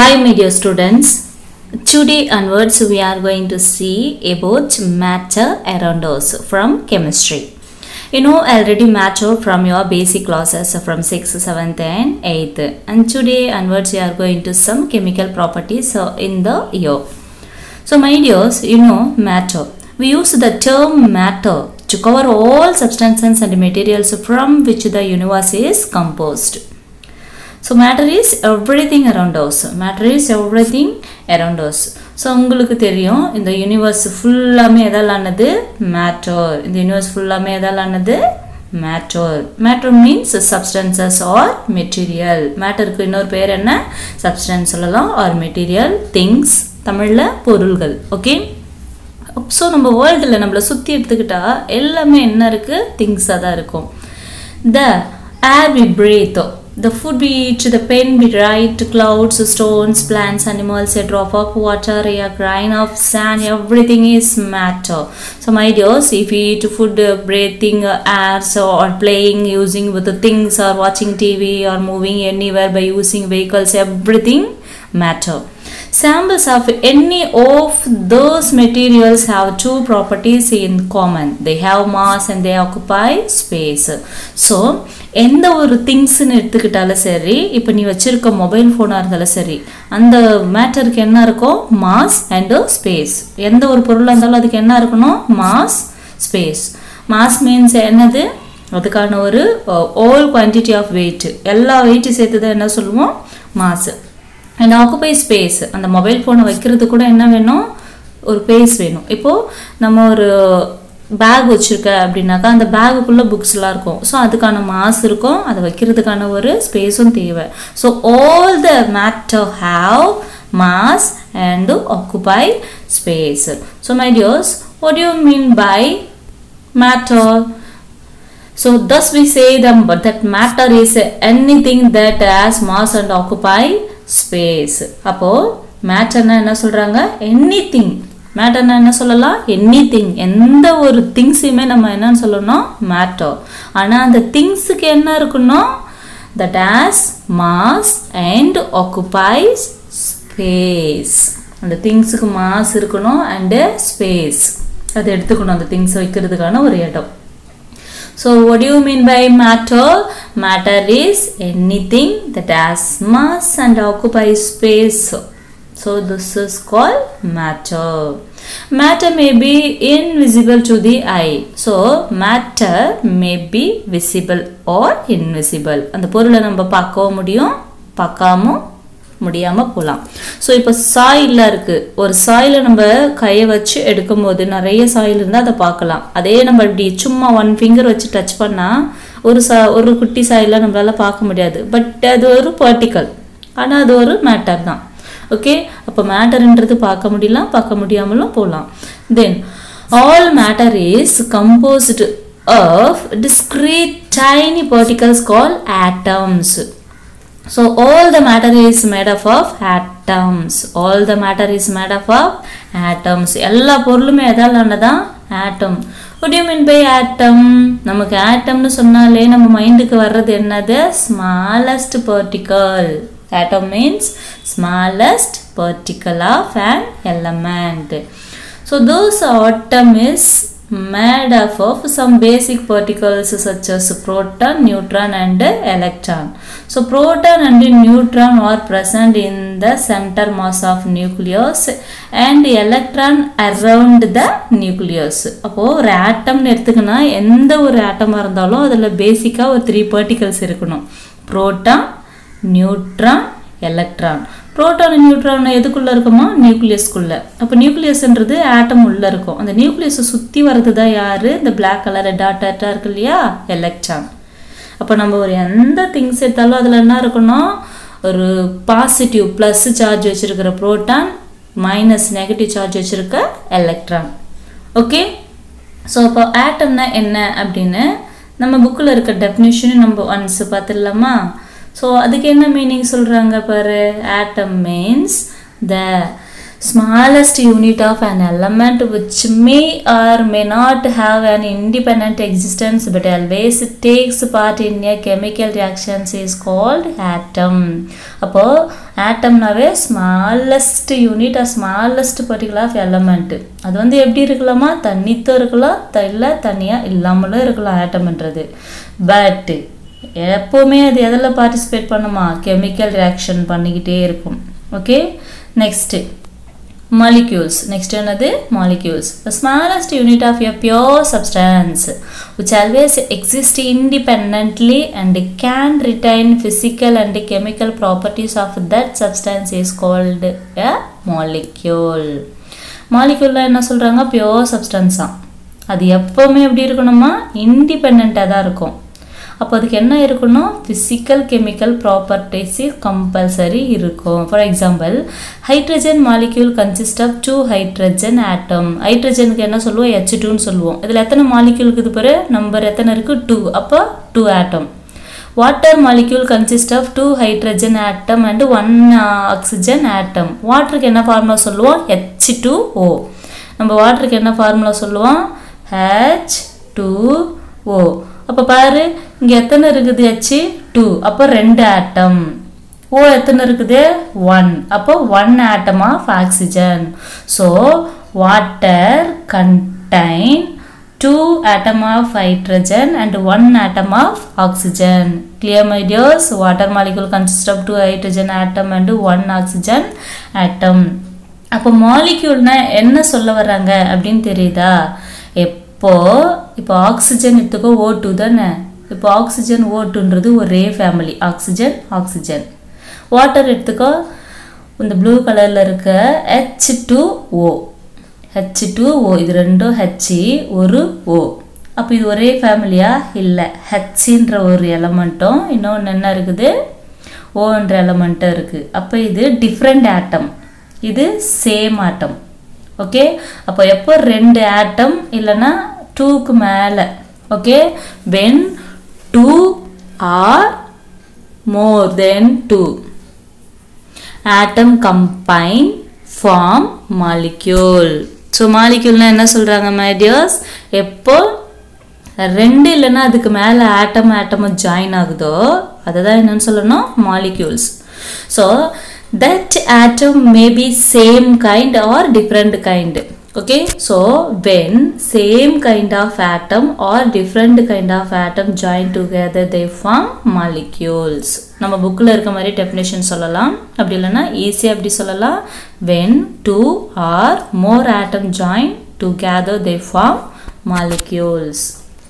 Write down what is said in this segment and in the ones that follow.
Hi my dear students, today onwards we are going to see about matter around us from chemistry. You know already matter from your basic classes from 6th, 7th and 8th, and today onwards we are going to some chemical properties in the air. So my dears, you know matter. We use the term matter to cover all substances and materials from which the universe is composed. So matter is everything around us. Matter is everything around us. So உங்களுக்கு தெரியும் இந்த universe full-ஆமே எதாலானது matter. இந்த universe full-ஆமே எதாலானது matter. Matter means substances or material. Matterக்கு இன்னொரு பெயர் என்ன? Substance சொல்லலாம் or material, things, தமிழ்ல பொருள்கள். Okay? So நம்ம வேர்ல்ட்ல நம்மள சுத்தி எடுத்துக்கிட்டா எல்லாமே என்ன இருக்கு? things-ஆ தான் இருக்கும். The air we breathe, the food we eat, the pen we write, clouds, stones, plants, animals, a drop of water, a grain of sand, everything is matter. So my dears, if we eat food, breathing, air, or playing, using with the things, or watching TV, or moving anywhere by using vehicles, everything matter. Samples of any of those materials have two properties in common. They have mass and they occupy space. So, எந்த ஒரு திங்ஸ்ன்னு எடுத்துக்கிட்டாலும் சரி, இப்போ நீ வச்சிருக்க mobile ஃபோனாக இருந்தாலும் சரி, அந்த மேட்டருக்கு என்ன இருக்கும்? Mass and space. எந்த ஒரு பொருளாக இருந்தாலும் அதுக்கு என்ன இருக்கணும்? Mass, space. மாஸ் மீன்ஸ் என்னது? அதுக்கான ஒரு all quantity of weight, எல்லா வெயிட்டு சேர்த்து தான் என்ன சொல்லுவோம்? மாஸ். அண்ட் ஆக்குபை ஸ்பேஸ், அந்த மொபைல் ஃபோனை வைக்கிறது கூட என்ன வேணும்? ஒரு ஸ்பேஸ் வேணும். இப்போது நம்ம ஒரு பேக் வச்சுருக்க அப்படின்னாக்கா அந்த பேகுக்குள்ளே புக்ஸ்லாம் இருக்கும். ஸோ அதுக்கான மாஸ் இருக்கும், அதை வைக்கிறதுக்கான ஒரு ஸ்பேஸும் தேவை. So all the matter have mass and occupy space. So my dears, what you mean by matter? So thus we say them, but that matter is anything that has mass and occupy space. அப்போ மேட்டர்னா என்ன சொல்றாங்க? Anything. மேட்டர்னா என்ன சொல்லலாம்? Anything. எந்த ஒரு திங்ஸுமே நம்ம என்னன்னு சொல்லணும்? மேட்டர். ஆனால் அந்த திங்ஸுக்கு என்ன இருக்கணும்? that has mass and occupies space. அந்த திங்ஸுக்கு மாஸ் இருக்கணும் and space. அதை எடுத்துக்கணும், அந்த திங்ஸ் வைக்கிறதுக்கான ஒரு இடம். So what do you mean by matter? Matter is anything that has mass and occupies space. So this is called matter. Matter may be invisible to the eye. So matter may be visible or invisible. அந்த பொருளை நம்ம பார்க்கவும் முடியும், பார்க்காம முடியாமல் போகலாம். So இப்போ சாயிலாக இருக்குது, ஒரு சாயில் நம்ம கையை வச்சு எடுக்கும் போது நிறைய சாயில் இருந்தால் அதை பார்க்கலாம். அதே நம்ம இப்படி சும்மா ஒன் ஃபிங்கர் வச்சு டச் பண்ணால் ஒரு குட்டி சாயிலாக நம்மளால் பார்க்க முடியாது. பட் அது ஒரு பார்ட்டிக்கல், ஆனால் அது ஒரு மேட்டர் தான். ஓகே, அப்போ மேட்டர்ன்றது பார்க்க முடியலாம், பார்க்க முடியாமலும் போகலாம். Then all matter is composed of discrete tiny particles call atoms. So all the matter is made up of atoms. All the matter is made up of atoms. எல்லா பொருளுமே எதாலானதான்? atom. What do you mean by atom? நமக்கு atomனு சொன்னாலே நம்ம மைண்டுக்கு வர்றது என்னது? smallest particle. Atom means smallest particle of an element. So those atom is made up of some basic particles such as proton, neutron and electron. So proton and neutron are present in the center mass of nucleus and electron around the nucleus. அப்போ ஒரு atom எடுத்துக்கினா எந்த ஒரு atom இருந்தாலும் அதில் பேசிக்காக ஒரு 3 particles இருக்கணும். proton, neutron, electron. Proton neutron எதுக்குள்ளே இருக்குமா? நியூக்ளியஸ்குள்ளே. அப்போ நியூக்ளியஸ்ன்றது ஆட்டம் உள்ளே இருக்கும். அந்த நியூக்ளியஸை சுற்றி வர்றது தான் யார்? இந்த பிளாக் கலர் டாட்டாக இருக்கு இல்லையா? எலக்ட்ரான். அப்போ நம்ம ஒரு எந்த திங்ஸ் எடுத்தாலும் அதில் என்ன இருக்கணும்? ஒரு பாசிட்டிவ் ப்ளஸ் சார்ஜ் வச்சுருக்கிற புரோட்டான், மைனஸ் நெகட்டிவ் சார்ஜ் வச்சுருக்க எலக்ட்ரான். ஓகே, ஸோ அப்போ ஆட்டம்னா என்ன அப்படின்னு நம்ம புக்கில் இருக்க டெஃபினேஷனும் நம்ம ஒன்ஸ் பார்த்துடலாமா? So அதுக்கு என்ன மீனிங் சொல்கிறாங்க பாரு? Atom means the smallest unit of an element which may or may not have an independent existence but always takes part in a chemical reaction is called atom. Appo atom nave smallest unit or smallest particle of element. Adu vandu eppadi irukalama thannithu irukala illa thaniya illamala irukala atom endrathu. But எப்பவுமே அது எதல்ல participate பண்ணுமா chemical reaction பண்ணிக்கிட்டே இருக்கும். Okay next molecules. Next another molecules, the smallest unit of a pure substance which always exists independently and can retain physical and chemical properties of that substance is called a molecule. Molecule la enna solranga pure substance ah adu eppovume eppadi irukanuma independent ah da irukum. அப்போ அதுக்கு என்ன இருக்கணும் physical chemical properties compulsory இருக்கும். For example, hydrogen molecule consists of two hydrogen atom. ஹைட்ரஜனுக்கு என்ன சொல்லுவோம் H2 ன்னு சொல்லுவோம். இதுல எத்தனை molecule இருக்குது பாரு, நம்பர் எத்தனை இருக்கு 2. அப்ப 2 atom. Water molecule consists of two hydrogen atom and one oxygen atom. வாட்டருக்கு என்ன ஃபார்முலா சொல்லுவோம் H2O. நம்ம வாட்டருக்கு என்ன ஃபார்முலா சொல்லுவோம் H2O. அப்ப பாரு இங்க எத்தனை இருக்குது H2 அப்ப 2 ஆட்டம். O எத்தனை இருக்குது 1 அப்ப 1 atom of oxygen. So water contain 2 atom of hydrogen and 1 atom of oxygen. Clear my dears? Water molecule consists of 2 hydrogen atom and 1 oxygen atom. அப்ப moleculeனா என்ன சொல்ல வராங்க அப்படினு தெரியுதா? இப்போ ஆக்சிஜன் எடுத்துக்கோ O2 தானே. இப்போ ஆக்சிஜன் O2ன்றது ஒரே ஃபேமிலி ஆக்சிஜன் ஆக்சிஜன். வாட்டர் எடுத்துக்கோ இந்த ப்ளூ கலர்ல இருக்க H2O இது ரெண்டும் H ஒரு O. அப்ப இது ஒரே ஃபேமிலியா இல்ல. Hன்ற ஒரு எலிமெண்ட்டும் இன்னொன்னு என்ன இருக்குது Oன்ற எலிமெண்ட்டும் இருக்கு. அப்ப இது டிஃபரண்ட் ஆட்டம், இது சேம் ஆட்டம். ஓகே அப்ப எப்போ 2 ஆட்டம் இல்லனா 2 க்கு மேல. Okay when 2 are more than 2 atom combine form molecule. So molecule னா என்ன சொல்றாங்க my dears, எப்போ 2 இல்லனா அதுக்கு மேல ஆட்டம் join ஆகுதோ அதுதான் என்ன சொல்லணும் molecules. So that atom may be same kind or different kind. Okay, so when same kind of atom or different kind of atom join together they form molecules. Nama book la irukka mari definition sollalam, apdi illana easy apdi sollalam. When two or more atom join together they form molecules.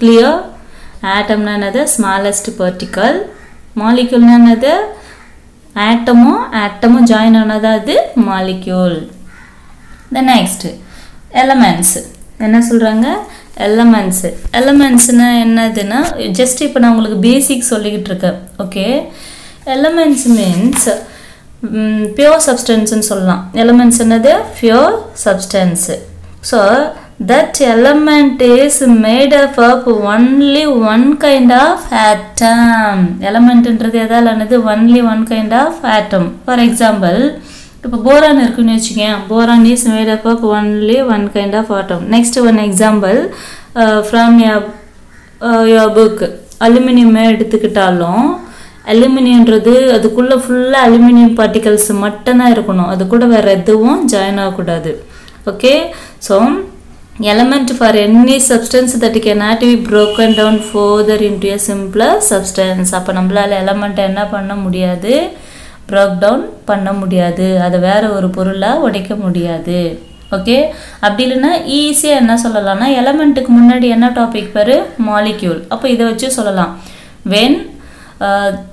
Clear? Atom na another smallest particle, molecule na another atomo join another the molecule. The next elements enna solranga elements na enaduna just ipo na ungalku basic solligittu irukken. Okay elements means pure substance nu sollalam. Elements enadhu pure substance. So that element is made up of only one kind of atom. Element என்றது எதாலானது only one kind of atom. For example இப்போ boron இருக்குன்னு வெச்சுங்க. Boron is made up of only one kind of atom. Next one example from your book, aluminium எடுத்துக்கிட்டாலும் அலுமினியம்ன்றது அதுக்குள்ள ஃபுல்லா aluminium particles மட்டும் தான் இருக்கணும். அது கூட வேற எதுவும் ஜாயின் ஆக கூடாது. Okay so element for any substance that cannot be broken down further into a simpler substance. அப்ப நம்மளால எலிமெண்ட் என்ன பண்ண முடியாது, break down பண்ண முடியாது, அது வேற ஒரு பொருளா உடைக்க முடியாது. ஓகே அப்படி இல்லனா ஈஸியா என்ன சொல்லலாம்னா எலிமெண்ட்க்கு முன்னாடி என்ன டாபிக் பாரு molecule. அப்ப இத வச்சு சொல்லலாம் when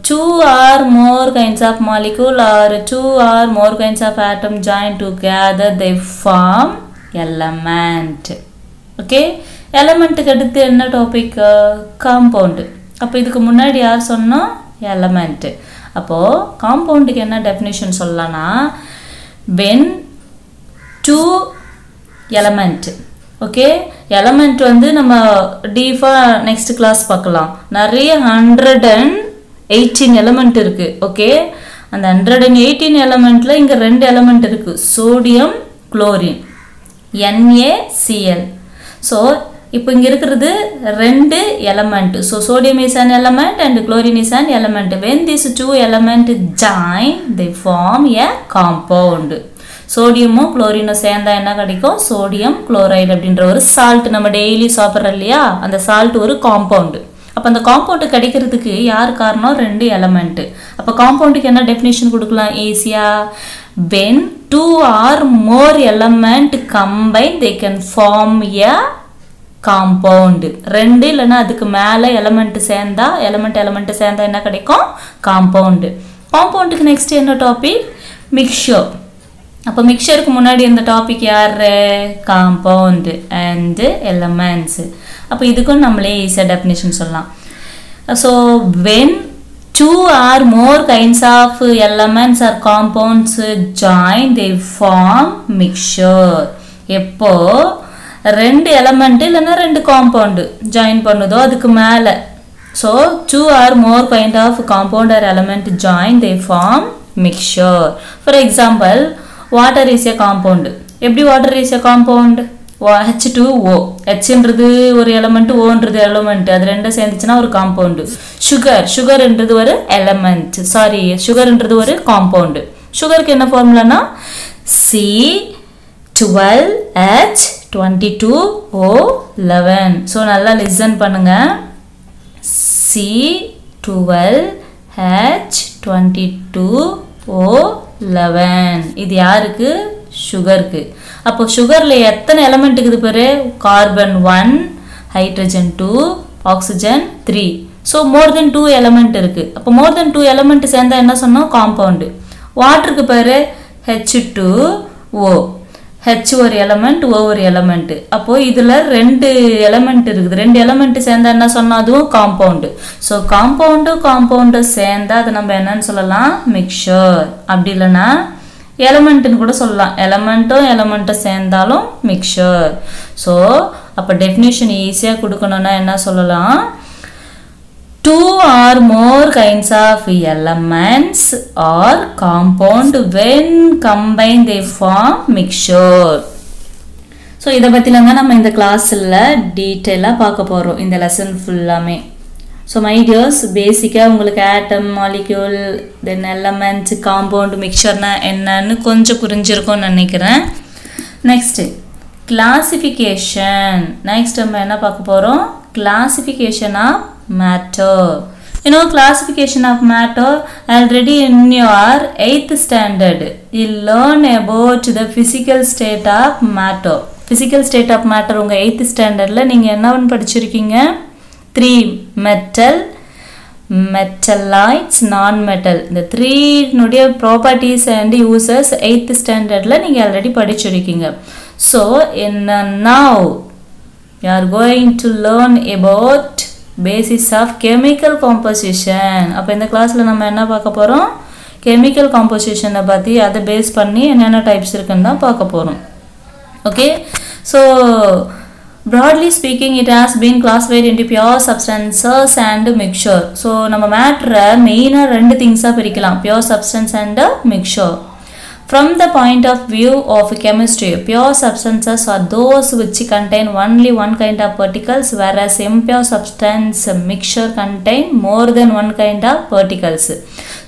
two or more kinds of molecule or two or more kinds of atom join together they form element. Okay element க்கு அடுத்து என்ன டாபிக் compound. அப்ப இதுக்கு முன்னாடி யார் சொன்னா element. அப்போ compound க்கு என்ன definition சொல்லலாம்னா when two element. Okay element வந்து நம்ம deepa next class பார்க்கலாம். நிறைய 118 element இருக்கு. Okay அந்த 118 elementல இங்க 2 element இருக்கு, sodium chlorine NaCl. So இப்போ இங்க இருக்குறது ரெண்டு element. So sodium is an element and chlorine is an element. When these two element join, they form a compound. Sodium chlorine சேர்ந்தா என்ன கிடைக்கும்? Sodium chloride அப்படிங்கற ஒரு salt நம்ம டெய்லி சாப்பிடுறோம் இல்லையா? அந்த salt ஒரு compound. அப்ப அந்த compound கிடைக்கிறதுக்கு யார் காரணம்? ரெண்டு element. அப்ப compoundக்கு என்ன definition கொடுக்கலாம்? ஈஸியா when two or more element combine they can form a compound. ரெண்டு இல்லனா அதுக்கு மேல element சேர்ந்தா என்ன கிடைக்கும்? compound. compoundக்கு next என்ன topic? mixture. அப்ப மிக்சருக்கு முன்னாடி இந்த டாபிக் யாரு? Compound and elements. அப்ப இதுக்கும் நம்மளே ஈஸியா டெஃபினிஷன் சொல்லலாம். So when two or more kinds of elements or compounds join they form mixture. எப்போ ரெண்டு எலிமெண்ட் இல்லனா ரெண்டு காம்பவுண்ட் ஜாயின் பண்ணுதோ அதுக்கு மேல so two or more kind of compound or element join they form mixture. For example, water is a compound. Every water is a compound. H2O, H என்றது ஒரு element, O என்றது element, அது ரெண்டும் சேர்ந்துச்சுனா ஒரு compound. Sugar என்றது ஒரு element, sorry, sugar என்றது ஒரு compound. சுகருக்கு என்ன ஃபார்முலானா C12H22O11. சோ நல்லா லிசன் பண்ணுங்க. C12H22O11. இது யாருக்கு? சுகருக்கு. அப்போ சுகர்ல எத்தனை எலிமெண்ட் இருக்குது பாரு? Carbon 1, hydrogen 2, oxygen 3. So more than 2 element இருக்கு. அப்போ மோர் தென் 2 எலிமெண்ட் சேர்ந்தா என்ன சொன்னோம்? காம்பவுண்ட். வாட்டருக்கு பாரு H2O. H ஒரு எலிமெண்ட், O ஒரு எலிமெண்ட். அப்போ இதுல ரெண்டு எலிமெண்ட் இருக்குது. ரெண்டு எலிமெண்ட் சேர்ந்தா என்ன சொன்னா? அதுவும் காம்பவுண்ட். சோ காம்பவுண்ட் சேர்ந்தா அது நம்ம என்னன்னு சொல்லலாம்? மிக்சர். அப்படி இல்லனா எலிமெண்ட்னு கூட சொல்லலாம். எலிமெண்ட்டும் சேர்ந்தாலும் மிக்சர். சோ அப்ப டெஃபினிஷன் ஈஸியா கொடுக்கணும்னா என்ன சொல்லலாம்? Two or more kinds of elements or compound when combined they form mixture. So இத பத்திலங்க நம்ம இந்த கிளாஸ்ல டீடைலா பார்க்க போறோம் இந்த லெசன் ஃபுல்லாமே. So my dears, basically உங்களுக்கு atom, molecule, then element, compound, mixture னா என்னன்னு கொஞ்சம் புரிஞ்சிருக்கும்னு நினைக்கிறேன். Next classification. Next நம்ம என்ன பார்க்க போறோம்? Classification of matter. You know classification of matter already in your 8th standard. You learn about the physical state of matter. Physical state of matter unga 8th standard la neenga enna one padichirukeenga? 3 metal, metallites, non-metal. The 3 nudiya properties and uses 8th standard la neenga already padichirukeenga. So in now you are going to learn about basis of chemical composition. அப்ப இந்த கிளாஸ்ல நம்ம என்ன பார்க்க போறோம்? chemical composition பத்தி, அத base பண்ணி என்னென்ன டைப்ஸ் இருக்குன்னு தான் பார்க்க போறோம். Okay, so broadly speaking it has been classified into pure substances and mixture. So நம்ம மேட்டரை மெயினா ரெண்டு திங்ஸா பிரிக்கலாம், pure substance and mixture. From the point of view of chemistry, pure substances are those which contain only one kind of particles, whereas impure substance mixture contain more than one kind of particles.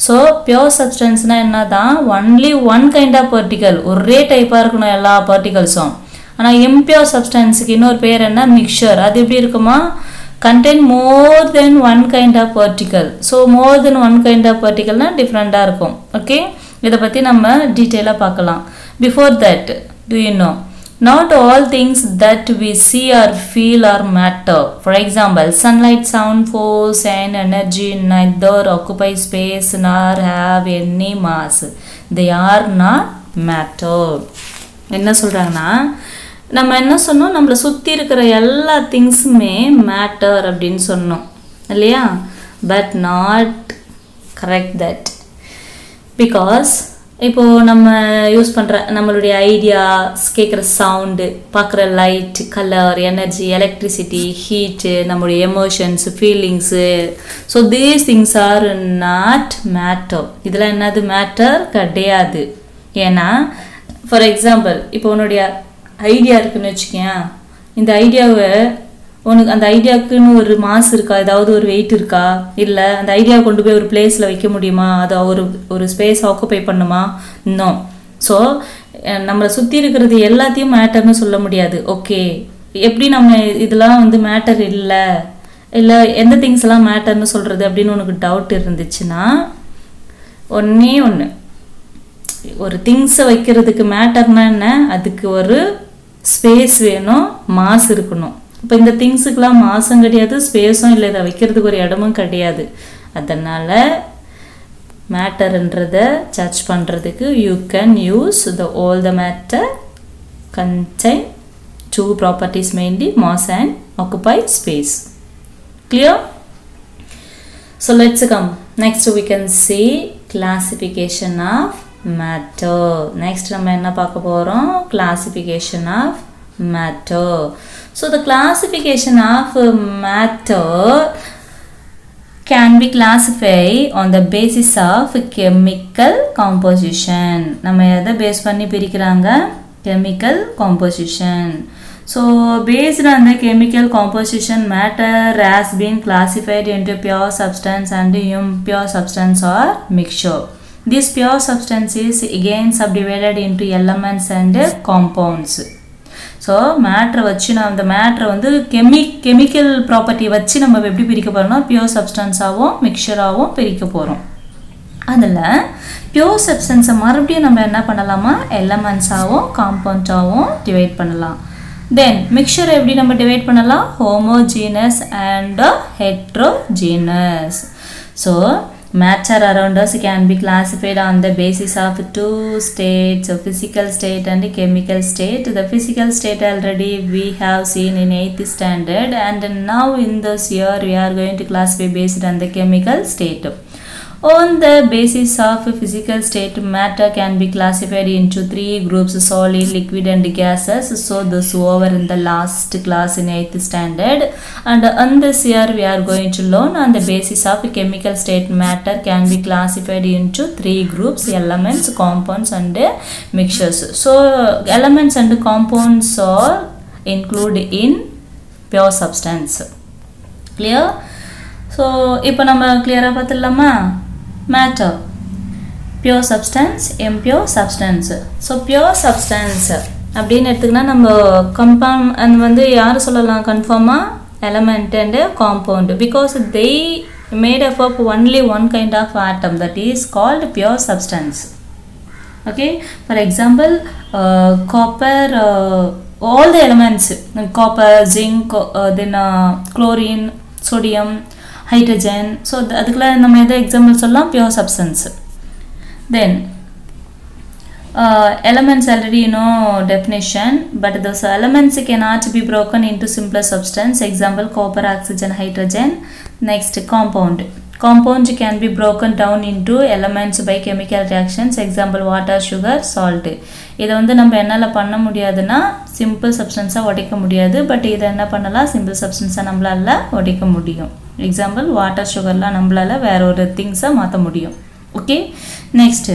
So, pure substance na enna da only one kind of particle, ஒரே டைப்பா இருக்குன எல்லா particlesம். ஆனா impure substance க்கு இன்னொரு பேர் என்ன? mixture. அது எப்படி இருக்குமா? contain more than one kind of particle. So, more than one kind of particle na different-ஆ இருக்கும். Okay? இதை பத்தி நம்ம டீடைலா பார்க்கலாம். Before that, do you know not all things that we see or feel are matter. For example, sunlight, sound, force and energy neither occupy space nor have any mass. They are not matter. என்ன சொல்றாங்கன்னா, நம்ம என்ன சொன்னோம்? நம்மள சுத்தி இருக்கிற எல்லா திங்ஸுமே matter அப்படின்னு சொன்னோம் இல்லையா? But not correct that. Because இப்போ நம்ம யூஸ் பண்ணுற நம்மளுடைய ஐடியாஸ், கேட்குற சவுண்டு, பார்க்குற light, colour, energy, electricity, heat, நம்மளுடைய emotions, feelings, so these things are not matter. இதெல்லாம் என்னது? மேட்டர் கிடையாது. ஏன்னா For example, இப்போ உன்னுடைய ஐடியா இருக்குன்னு வச்சுக்கேன். இந்த ஐடியாவை உனக்கு அந்த ஐடியாவுக்குன்னு ஒரு மாஸ் இருக்கா, ஏதாவது ஒரு வெயிட் இருக்கா, இல்லை அந்த ஐடியாவை கொண்டு போய் ஒரு பிளேஸில் வைக்க முடியுமா, அதை ஒரு ஸ்பேஸ் ஆக்குப்பை பண்ணுமா? இன்னும் ஸோ நம்மளை சுற்றி இருக்கிறது எல்லாத்தையும் மேட்டர்னு சொல்ல முடியாது. ஓகே, எப்படி நம்ம இதெல்லாம் வந்து மேட்டர் இல்லை எந்த திங்ஸ்லாம் மேட்டர்னு சொல்கிறது அப்படின்னு உனக்கு டவுட் இருந்துச்சுன்னா, ஒன்று ஒரு திங்ஸை வைக்கிறதுக்கு மேட்டர்னா என்ன, அதுக்கு ஒரு ஸ்பேஸ் வேணும், மாஸ் இருக்கணும். இப்போ இந்த திங்ஸுக்கெலாம் மாசும் கிடையாது, ஸ்பேஸும் இல்லை, இதை வைக்கிறதுக்கு ஒரு இடமும் கிடையாது. அதனால் மேட்டர்ன்றதை சர்ச் பண்ணுறதுக்கு you can use the all the matter contain two properties, mainly mass and occupy space. Clear? So let's come. Next we can see classification of matter. Next நம்ம என்ன பார்க்க போறோம்? Classification of matter. So the classification of matter can be classified on the basis of chemical composition. நம்ம எதை base பண்ணி பிரிக்கிறாங்க? chemical composition. So, based on the chemical composition, matter has been classified into pure substance and impure substance or mixture. This pure substance is again subdivided into elements and compounds. So, matter வச்சு நாம் அந்த மேட்டரை வந்து chemical property வச்சு நம்ம எப்படி பிரிக்க போகிறோம்னா pure substance ஆகவும் mixture ஆகவும் பிரிக்க போகிறோம். அதில் பியூர் சப்ஸ்டன்ஸை மறுபடியும் நம்ம என்ன பண்ணலாமா, எலமெண்ட்ஸாகவும் காம்பவுண்டாகவும் டிவைட் பண்ணலாம். தென் மிக்சரை எப்படி நம்ம டிவைட் பண்ணலாம்? Homogeneous and heterogeneous. So matter around us can be classified on the basis of two states, physical state and chemical state. The physical state already we have seen in 8th standard and now in this year we are going to classify based on the chemical state. On the basis of physical state, matter can be classified into three groups: solid, liquid and gases. So this over in the last class in 8th standard, and on this year we are going to learn on the basis of chemical state. Matter can be classified into three groups: elements, compounds and mixtures. So elements and compounds are included in pure substance. Clear? So இப்போ நம்ம கிளியராக பார்த்துடலாமா? Matter pure substance, impure substance. So pure substance அப்படின்னு எடுத்துக்கினா நம்ம compound அது வந்து யார் சொல்லலாம் கன்ஃபார்மாக? Element and compound. Because they made up of only one kind of atom, that is called pure substance. Okay, for example copper, all the elements copper, zinc, then chlorine, sodium, hydrogen. So அதுக்கெல்லாம் நம்ம எதாவது example சொல்லலாம், pure substance. Then elements already you know definition, but those elements can not be broken into simpler substance. Example copper, oxygen, hydrogen. Next compound. Compounds can be broken down into elements by chemical reactions. Example water, sugar, salt. இதை வந்து நம்ம என்னால் பண்ண முடியாதுன்னா simple சப்ஸ்டன்ஸாக உடைக்க முடியாது, but இதை என்ன பண்ணலாம், சிம்பிள் சப்ஸ்டன்ஸாக நம்மளால் உடைக்க முடியும். எக்ஸாம்பிள் வாட்டர், சுகர்லாம் நம்மளால் வேற ஒரு திங்ஸாக மாற்ற முடியும். Okay, next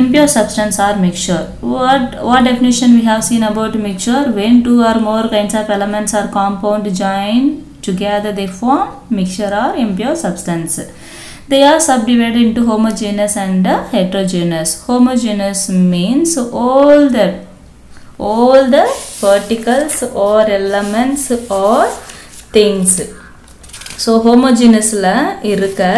impure substance or mixture. What definition we have seen about mixture? When two or more kinds of elements or compound join together they form mixture or impure substance. They are subdivided into homogeneous and heterogeneous. Homogeneous means all the particles or elements or things. So homogeneous la irukka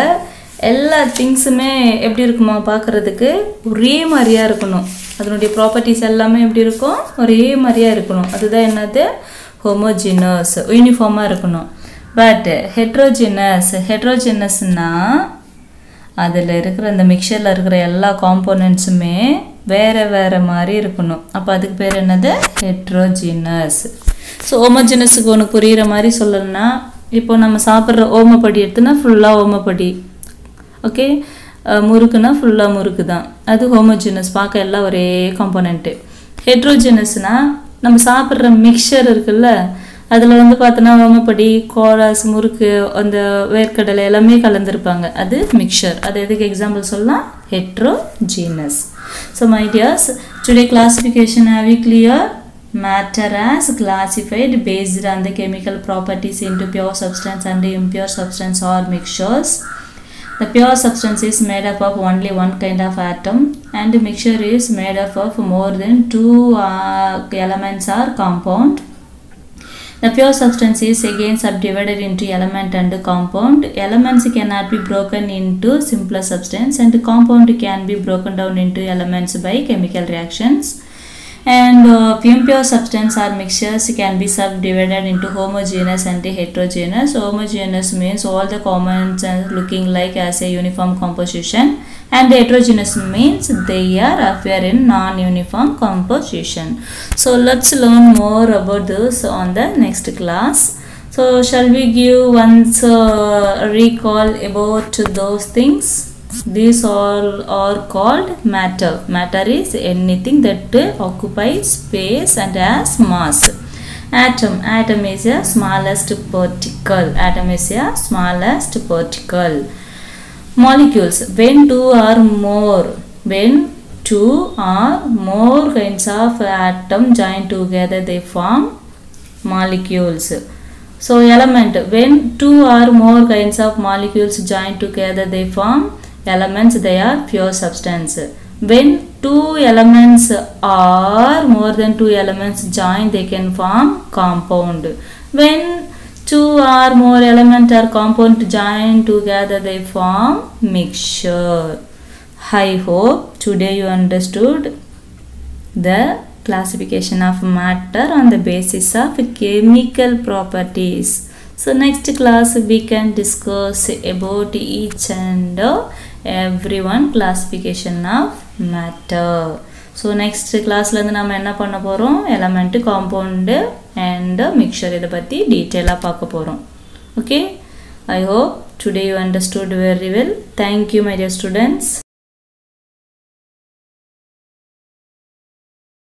எல்லா திங்ஸுமே எப்படி இருக்குமா பார்க்குறதுக்கு? ஒரே மாதிரியாக இருக்கணும். அதனுடைய properties எல்லாமே எப்படி இருக்கும்? ஒரே மாதிரியாக இருக்கணும். அதுதான் என்னது? ஹோமோஜினஸ், யூனிஃபார்மாக இருக்கணும். பட் ஹெட்ரோஜினஸ்னால் அதில் இருக்கிற அந்த மிக்சரில் இருக்கிற எல்லா காம்போனன்ட்ஸுமே வேறு வேறு மாதிரி இருக்கணும். அப்போ அதுக்கு பேர் என்னது? ஹெட்ரோஜினஸ். ஸோ ஹோமோஜினஸுக்கு ஒன்று புரிகிற மாதிரி சொல்லணும்னா, இப்போ நம்ம சாப்பிட்ற ஓமப்படி எடுத்துன்னா ஃபுல்லாக ஓமப்படி, ஓகே, முறுக்குன்னா ஃபுல்லாக முறுக்கு தான், அது ஹோமோஜினஸ், பார்க்க எல்லாம் ஒரே காம்போனன்ட்டு. ஹெட்ரோஜினஸ்னால் நம்ம சாப்பிட்ற மிக்சர் இருக்குல்ல, அதில் வந்து பார்த்தோன்னா ஓமப்படி, கோராஸ், முறுக்கு, அந்த வேர்க்கடலை எல்லாமே கலந்துருப்பாங்க. அது மிக்சர். அது எதுக்கு எக்ஸாம்பிள் சொல்லலாம்? Heterogeneous. So my dears, today classification have we clear? Matter as classified based on the chemical properties into pure substance and impure substance or mixtures. The pure substance is made up of only one kind of atom, and the mixture is made up of more than two elements or compound. The pure substance is again subdivided into element and compound. Elements cannot be broken into simpler substance, and the compound can be broken down into elements by chemical reactions. And impure substance or mixtures can be subdivided into homogeneous and heterogeneous. Homogeneous means all the components looking like as a uniform composition, and heterogeneous means they are appear in non-uniform composition. So let's learn more about this on the next class. So shall we give once recall about those things? These all are called matter. Matter is anything that occupies space and has mass. Atom is the smallest particle. Molecules, when two or more kinds of atom join together, they form molecules. So element, when two or more kinds of molecules join together, they form elements. They are pure substance. When two elements or more than two elements join, they can form compound. When two or more element or compound join together, they form mixture. I hope today you understood the classification of matter on the basis of chemical properties. So next class we can discuss about each and every one classification of matter. So next class la nama enna panna porom, element, compound and mixture idha patti detail ah paaka porom. Okay, I hope today you understood very well. Thank you my dear students.